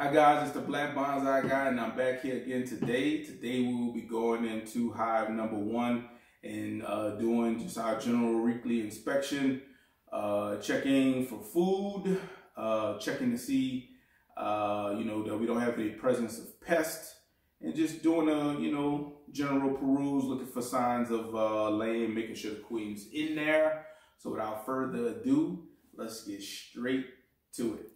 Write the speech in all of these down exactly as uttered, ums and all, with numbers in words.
Hi guys, it's the Black Bonsai Guy and I'm back here again today. Today we will be going into hive number one and uh, doing just our general weekly inspection, uh, checking for food, uh, checking to see, uh, you know, that we don't have any presence of pests, and just doing a, you know, general peruse, looking for signs of uh, laying, making sure the queen's in there. So without further ado, let's get straight to it.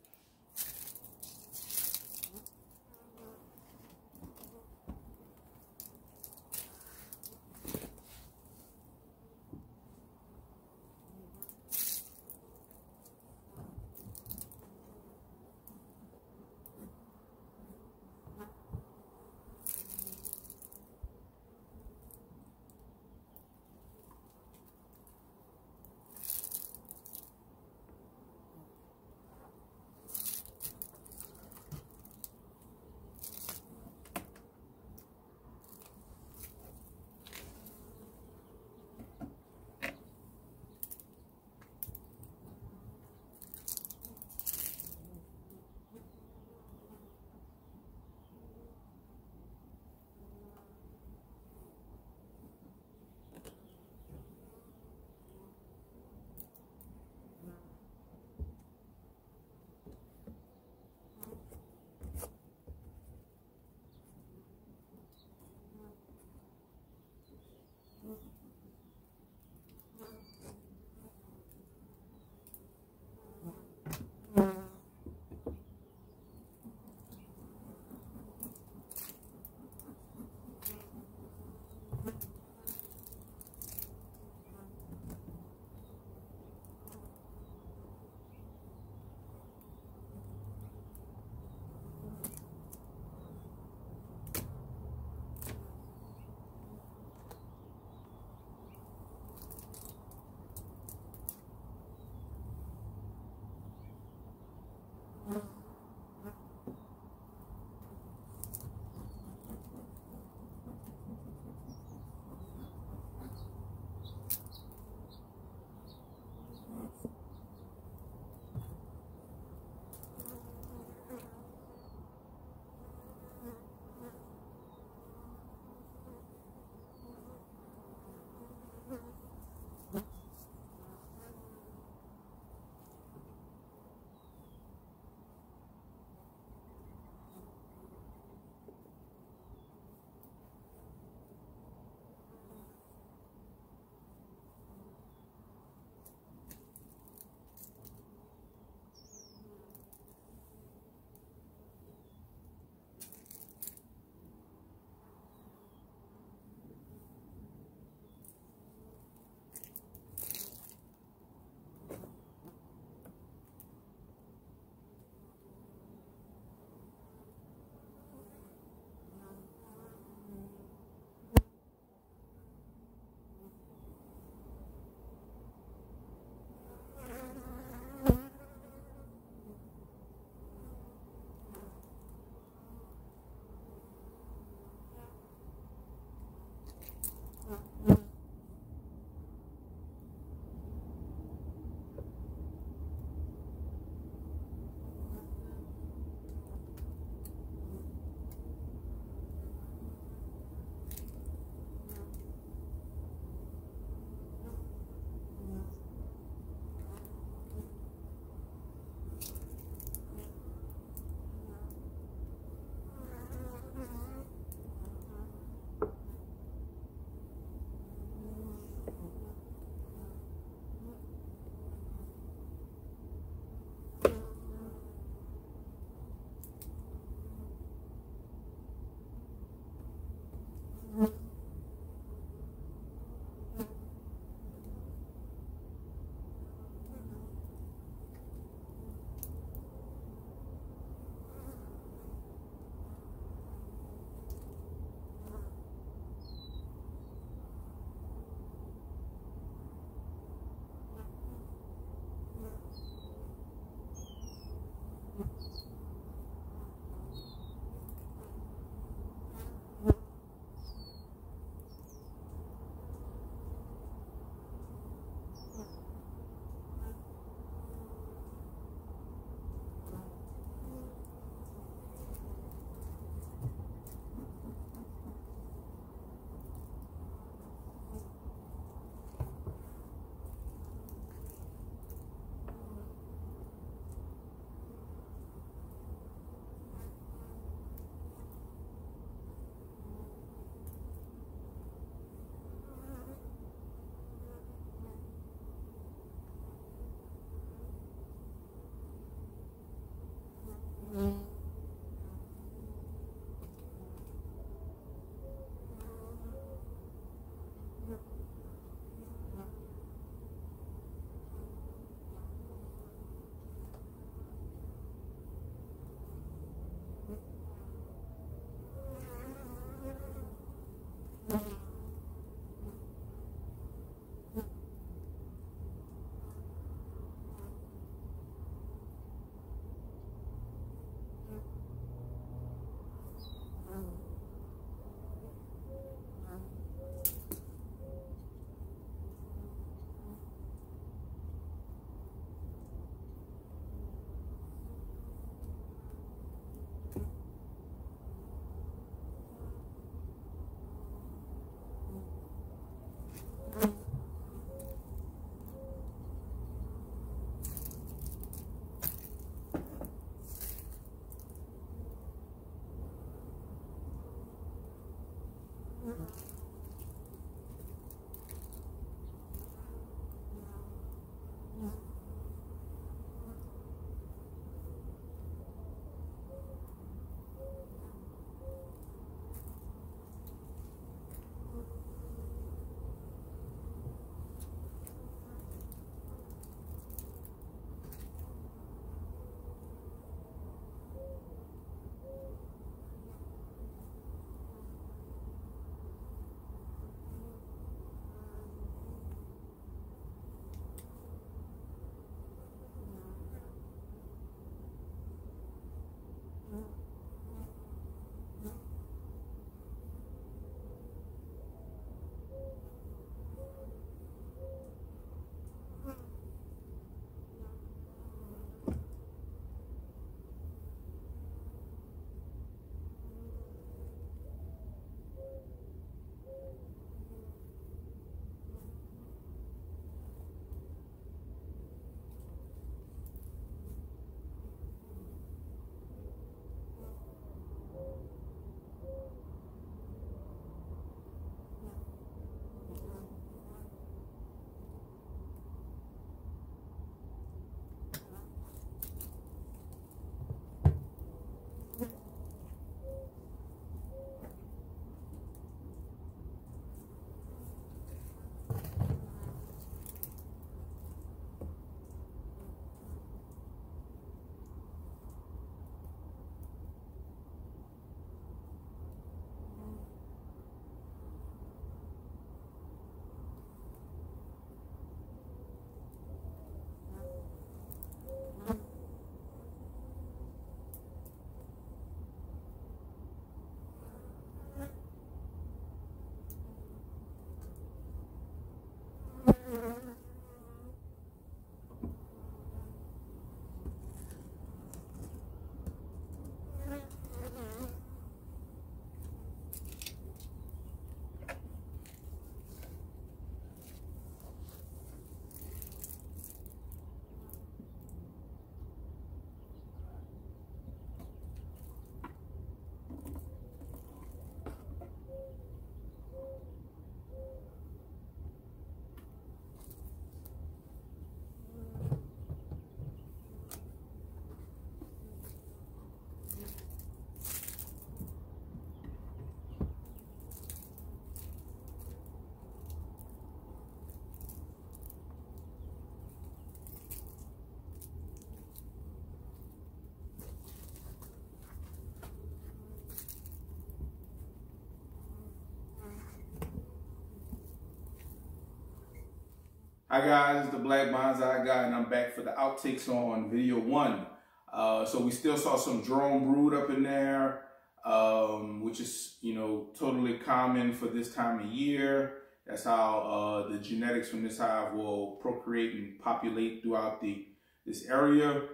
Hi guys, it's the Black Bonsai Guy, and I'm back for the outtakes on video one. Uh, so we still saw some drone brood up in there, um, which is, you know, totally common for this time of year. That's how uh, the genetics from this hive will procreate and populate throughout the this area.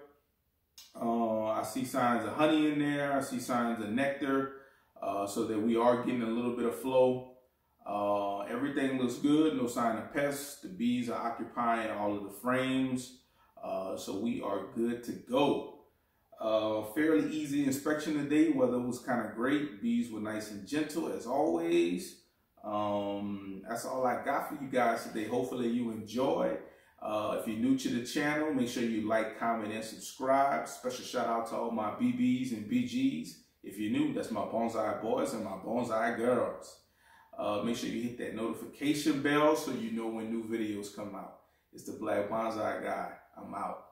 Uh, I see signs of honey in there. I see signs of nectar, uh, so that we are getting a little bit of flow. Uh, everything looks good, no sign of pests. The bees are occupying all of the frames, uh, so we are good to go. Uh, fairly easy inspection today. Weather was kind of great. Bees were nice and gentle as always. Um, that's all I got for you guys today. Hopefully you enjoyed. Uh, if you're new to the channel, make sure you like, comment, and subscribe. Special shout out to all my B Bs and B Gs. If you're new, that's my bonsai boys and my bonsai girls. Uh, make sure you hit that notification bell so you know when new videos come out. It's the Black Bonsai Guy. I'm out.